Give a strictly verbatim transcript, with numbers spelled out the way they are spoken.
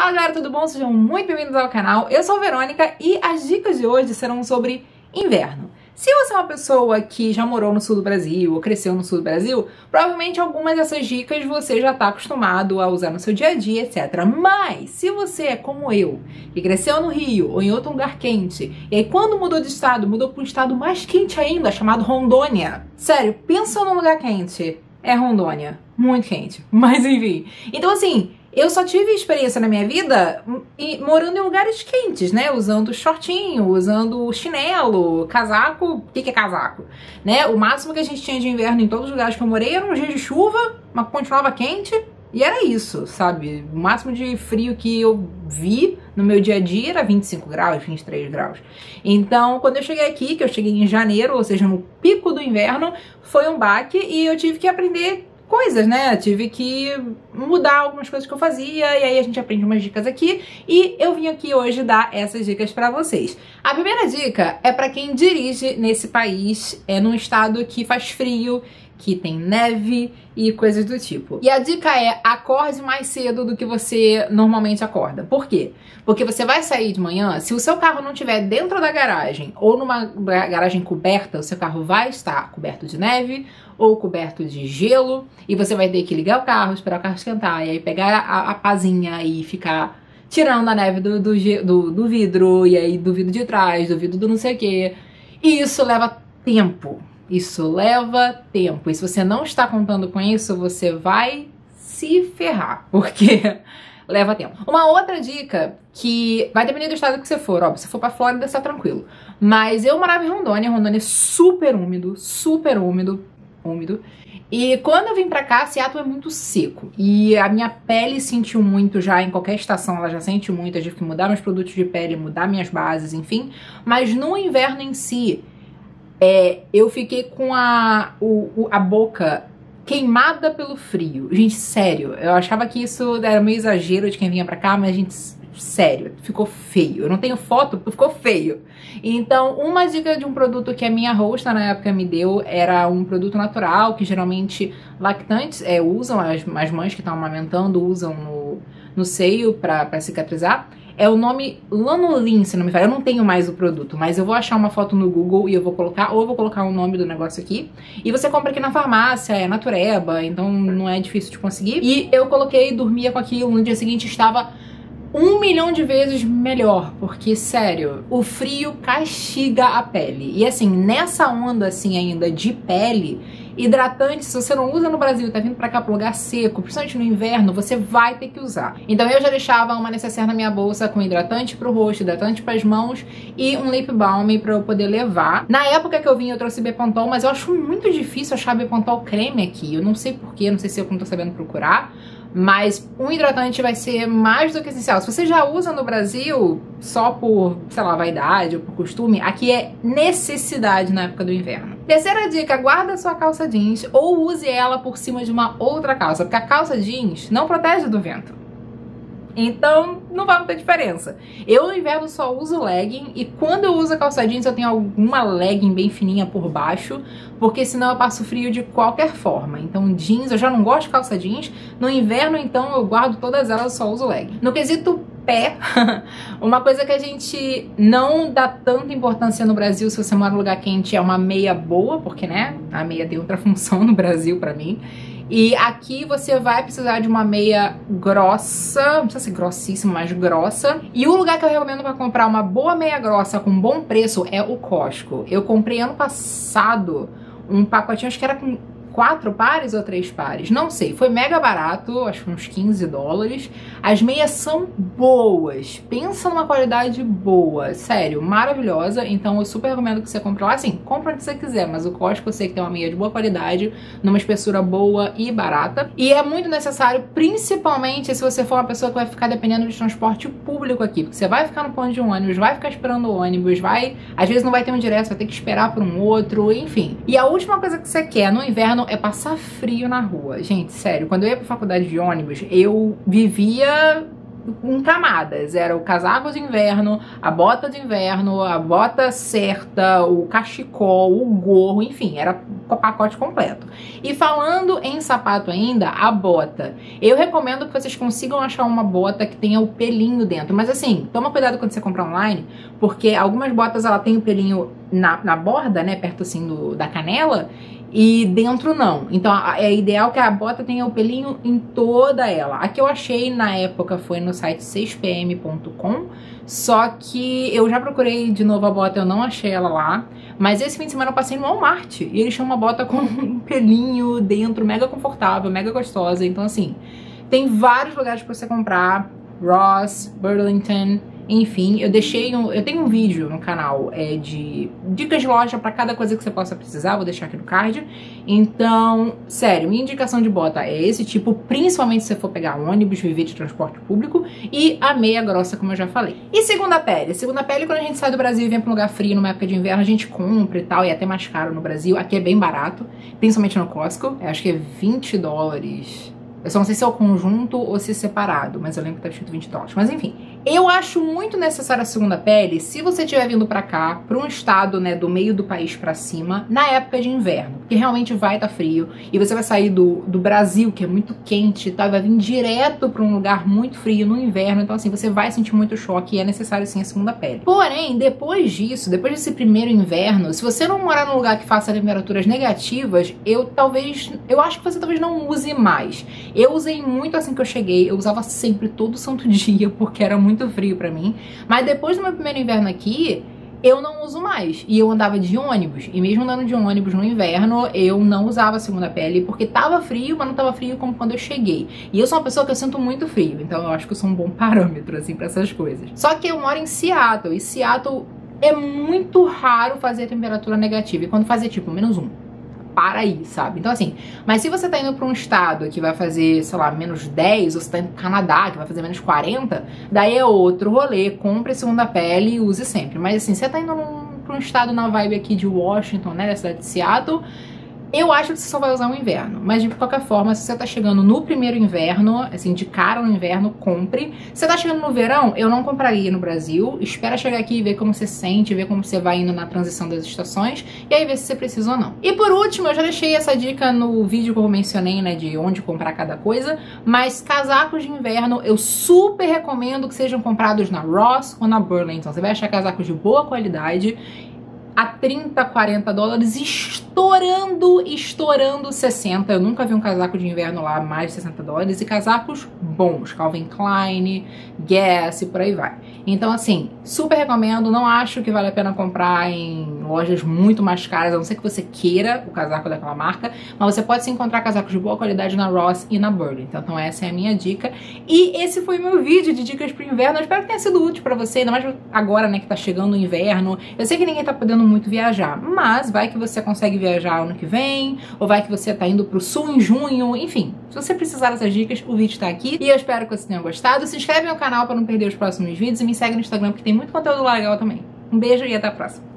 Fala galera, tudo bom? Sejam muito bem-vindos ao canal. Eu sou a Verônica e as dicas de hoje serão sobre inverno. Se você é uma pessoa que já morou no sul do Brasil ou cresceu no sul do Brasil, provavelmente algumas dessas dicas você já está acostumado a usar no seu dia a dia, etcétera. Mas se você é como eu, que cresceu no Rio ou em outro lugar quente, e aí quando mudou de estado, mudou para um estado mais quente ainda, chamado Rondônia. Sério, pensa num lugar quente. É Rondônia. Muito quente. Mas enfim. Então assim, eu só tive experiência na minha vida morando em lugares quentes, né? Usando shortinho, usando chinelo, casaco. O que que é casaco? Né? O máximo que a gente tinha de inverno em todos os lugares que eu morei era um dia de chuva, mas continuava quente. E era isso, sabe? O máximo de frio que eu vi no meu dia a dia era vinte e cinco graus, vinte e três graus. Então, quando eu cheguei aqui, que eu cheguei em janeiro, ou seja, no pico do inverno, foi um baque e eu tive que aprender coisas, né? Eu tive que mudar algumas coisas que eu fazia e aí a gente aprende umas dicas aqui e eu vim aqui hoje dar essas dicas pra vocês. A primeira dica é pra quem dirige nesse país, é num estado que faz frio, que tem neve e coisas do tipo. E a dica é, acorde mais cedo do que você normalmente acorda. Por quê? Porque você vai sair de manhã, se o seu carro não estiver dentro da garagem ou numa garagem coberta, o seu carro vai estar coberto de neve ou coberto de gelo e você vai ter que ligar o carro, esperar o carro esquentar e aí pegar a, a pazinha e ficar tirando a neve do, do, do, do vidro e aí do vidro de trás, do vidro do não sei o quê. E isso leva tempo. Isso leva tempo, e se você não está contando com isso, você vai se ferrar, porque leva tempo. Uma outra dica, que vai depender do estado que você for, óbvio, se for pra Flórida, está tranquilo. Mas eu morava em Rondônia, Rondônia é super úmido, super úmido, úmido. E quando eu vim pra cá, Seattle é muito seco. E a minha pele sentiu muito já, em qualquer estação ela já sente muito, eu tive que mudar meus produtos de pele, mudar minhas bases, enfim. Mas no inverno em si, É, eu fiquei com a, o, a boca queimada pelo frio. Gente, sério, eu achava que isso era meio exagero de quem vinha pra cá, mas, gente, sério, ficou feio. Eu não tenho foto, porque ficou feio. Então, uma dica de um produto que a minha hosta na época me deu era um produto natural, que geralmente lactantes é, usam, as, as mães que estão amamentando usam no, no seio pra, pra cicatrizar. É o nome Lanolin, se não me falha. Eu não tenho mais o produto, mas eu vou achar uma foto no Google e eu vou colocar, ou eu vou colocar o nome do negócio aqui. E você compra aqui na farmácia, é natureba, então não é difícil de conseguir. E eu coloquei, dormia com aquilo, no dia seguinte estava um milhão de vezes melhor, porque, sério, o frio castiga a pele. E assim, nessa onda assim ainda de pele, hidratante, se você não usa no Brasil e tá vindo pra cá pro lugar seco, principalmente no inverno, você vai ter que usar. Então eu já deixava uma necessaire na minha bolsa com hidratante pro rosto, hidratante pras mãos e um lip balm pra eu poder levar. Na época que eu vim eu trouxe Bepantol, mas eu acho muito difícil achar Bepantol creme aqui. Eu não sei porquê, não sei se eu não tô sabendo procurar. Mas um hidratante vai ser mais do que essencial. Se você já usa no Brasil só por, sei lá, vaidade ou por costume, aqui é necessidade na época do inverno. Terceira dica, guarda sua calça jeans ou use ela por cima de uma outra calça, porque a calça jeans não protege do vento. Então, não vai muita diferença. Eu no inverno só uso legging e quando eu uso a calça jeans eu tenho alguma legging bem fininha por baixo, porque senão eu passo frio de qualquer forma. Então jeans, eu já não gosto de calça jeans. No inverno, então, eu guardo todas elas, eu só uso legging. No quesito pé, uma coisa que a gente não dá tanta importância no Brasil, se você mora em lugar quente, é uma meia boa, porque, né, a meia tem outra função no Brasil pra mim. E aqui você vai precisar de uma meia grossa, não precisa ser grossíssima, mas grossa. E o lugar que eu recomendo para comprar uma boa meia grossa com bom preço é o Costco. Eu comprei ano passado um pacotinho, acho que era com quatro pares ou três pares, não sei. Foi mega barato, acho que uns quinze dólares. As meias são boas, pensa numa qualidade boa, sério, maravilhosa. Então eu super recomendo que você compre lá. Assim, compra o que você quiser, mas o Costco eu sei que tem uma meia de boa qualidade, numa espessura boa e barata. E é muito necessário, principalmente se você for uma pessoa que vai ficar dependendo de transporte público aqui, porque você vai ficar no ponto de um ônibus, vai ficar esperando o ônibus, vai, às vezes não vai ter um direto, vai ter que esperar por um outro, enfim. E a última coisa que você quer no inverno é passar frio na rua. Gente, sério, quando eu ia pra faculdade de ônibus, eu vivia em camadas. Era o casaco de inverno, a bota de inverno, a bota certa, o cachecol, o gorro, enfim, era o pacote completo. E falando em sapato ainda, a bota. Eu recomendo que vocês consigam achar uma bota que tenha o pelinho dentro, mas assim, toma cuidado quando você comprar online, porque algumas botas ela tem o pelinho na, na borda, né, perto assim do, da canela, e dentro não. Então é ideal que a bota tenha o pelinho em toda ela. A que eu achei na época foi no site seis p m ponto com, só que eu já procurei de novo a bota, eu não achei ela lá. Mas esse fim de semana eu passei no Walmart e eles tinham uma bota com um pelinho dentro, mega confortável, mega gostosa. Então assim, tem vários lugares pra você comprar. Ross, Burlington, enfim, eu deixei um, eu tenho um vídeo no canal é, de dicas de loja pra cada coisa que você possa precisar, vou deixar aqui no card. Então, sério, minha indicação de bota é esse tipo, principalmente se você for pegar ônibus, viver de transporte público, e a meia grossa, como eu já falei. E segunda pele? Segunda pele, quando a gente sai do Brasil e vem pra um lugar frio, numa época de inverno, a gente compra e tal, e é até mais caro no Brasil, aqui é bem barato, principalmente no Costco, eu acho que é vinte dólares... Eu só não sei se é o conjunto ou se é separado, mas eu lembro que tá escrito vinte dólares. Mas enfim, eu acho muito necessária a segunda pele se você estiver vindo pra cá, pra um estado, né, do meio do país pra cima, na época de inverno, porque realmente vai tá frio, e você vai sair do, do Brasil, que é muito quente e tal, e vai vir direto pra um lugar muito frio no inverno, então assim, você vai sentir muito choque, e é necessário sim a segunda pele. Porém, depois disso, depois desse primeiro inverno, se você não morar num lugar que faça temperaturas negativas, eu talvez, eu acho que você talvez não use mais. Eu usei muito assim que eu cheguei, eu usava sempre todo santo dia, porque era muito frio pra mim. Mas depois do meu primeiro inverno aqui, eu não uso mais. E eu andava de ônibus, e mesmo andando de ônibus no inverno, eu não usava a segunda pele, porque tava frio, mas não tava frio como quando eu cheguei. E eu sou uma pessoa que eu sinto muito frio, então eu acho que eu sou um bom parâmetro, assim, pra essas coisas. Só que eu moro em Seattle, e Seattle é muito raro fazer temperatura negativa, e quando fazer, tipo, menos um. Para aí, sabe? Então assim, mas se você tá indo pra um estado que vai fazer, sei lá, menos dez, ou você tá indo pro Canadá, que vai fazer menos quarenta, daí é outro rolê, compre segunda pele e use sempre. Mas assim, você tá indo num, pra um estado na vibe aqui de Washington, né, da cidade de Seattle, eu acho que você só vai usar no inverno. Mas de qualquer forma, se você tá chegando no primeiro inverno, assim, de cara no inverno, compre. Se você tá chegando no verão, eu não compraria no Brasil. Espera chegar aqui e ver como você sente, ver como você vai indo na transição das estações, e aí ver se você precisa ou não. E por último, eu já deixei essa dica no vídeo que eu mencionei, né, de onde comprar cada coisa, mas casacos de inverno eu super recomendo que sejam comprados na Ross ou na Burlington. Você vai achar casacos de boa qualidade a trinta, quarenta dólares, estourando, estourando sessenta. Eu nunca vi um casaco de inverno lá mais de sessenta dólares, e casacos bons, Calvin Klein, Guess e por aí vai. Então assim, super recomendo, não acho que vale a pena comprar em lojas muito mais caras, a não ser que você queira o casaco daquela marca, mas você pode se encontrar casacos de boa qualidade na Ross e na Burlington. Então essa é a minha dica, e esse foi meu vídeo de dicas pro inverno, eu espero que tenha sido útil pra você, ainda mais agora, né, que tá chegando o inverno. Eu sei que ninguém tá podendo muito viajar, mas vai que você consegue viajar ano que vem, ou vai que você tá indo pro sul em junho, enfim. Se você precisar dessas dicas, o vídeo tá aqui, e eu espero que você tenha gostado. Se inscreve no canal pra não perder os próximos vídeos, e me segue no Instagram, porque tem muito conteúdo lá legal também. Um beijo e até a próxima!